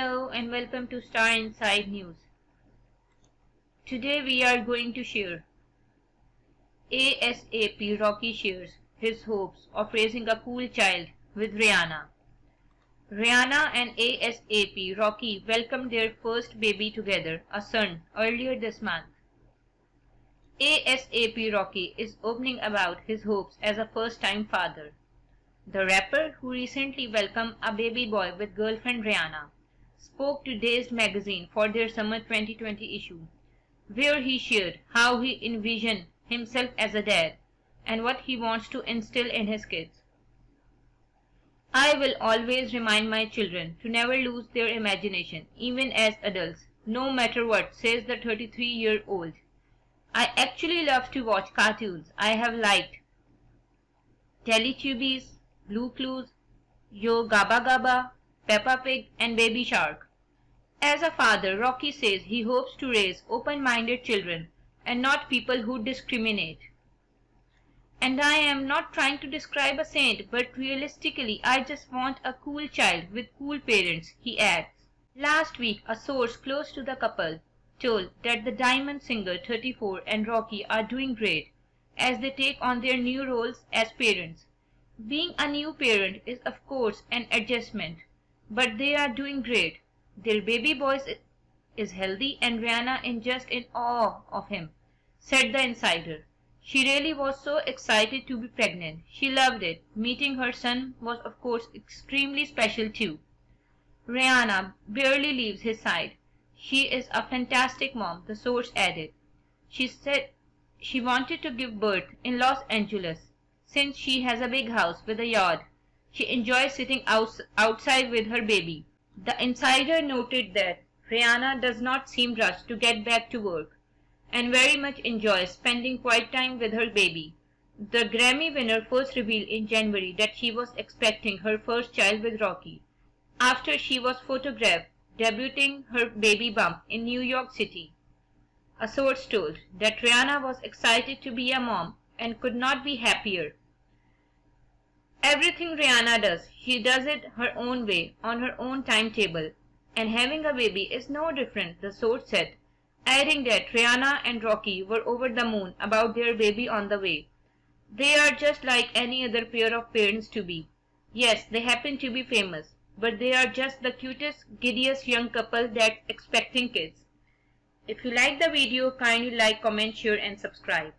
Hello and welcome to Star Inside News. Today we are going to share A$AP Rocky shares his hopes of raising a cool child with Rihanna. Rihanna and A$AP Rocky welcomed their first baby together, a son, earlier this month. A$AP Rocky is opening about his hopes as a first-time father. The rapper, who recently welcomed a baby boy with girlfriend Rihanna, spoke to Dazed magazine for their summer 2020 issue, where he shared how he envisioned himself as a dad and what he wants to instill in his kids. I will always remind my children to never lose their imagination, even as adults, no matter what, says the 33-year-old. I actually love to watch cartoons. I have liked Teletubbies, Blue Clues, Yo Gabba Gabba, Peppa Pig and Baby Shark. As a father, Rocky says he hopes to raise open-minded children and not people who discriminate. And I am not trying to describe a saint, but realistically I just want a cool child with cool parents, he adds. Last week, a source close to the couple told that the Diamond singer 34 and Rocky are doing great as they take on their new roles as parents. Being a new parent is of course an adjustment, but they are doing great. Their baby boy is healthy and Rihanna is just in awe of him, said the insider. She really was so excited to be pregnant. She loved it. Meeting her son was of course extremely special too. Rihanna barely leaves his side. She is a fantastic mom, the source added. She said she wanted to give birth in Los Angeles. Since she has a big house with a yard, she enjoys sitting outside with her baby. The insider noted that Rihanna does not seem rushed to get back to work and very much enjoys spending quiet time with her baby. The Grammy winner first revealed in January that she was expecting her first child with Rocky after she was photographed debuting her baby bump in New York City. A source told that Rihanna was excited to be a mom and could not be happier. Everything Rihanna does, she does it her own way, on her own timetable, and having a baby is no different, the source said, adding that Rihanna and Rocky were over the moon about their baby on the way. They are just like any other pair of parents-to-be. Yes, they happen to be famous, but they are just the cutest, giddiest young couple that's expecting kids. If you like the video, kindly like, comment, share and subscribe.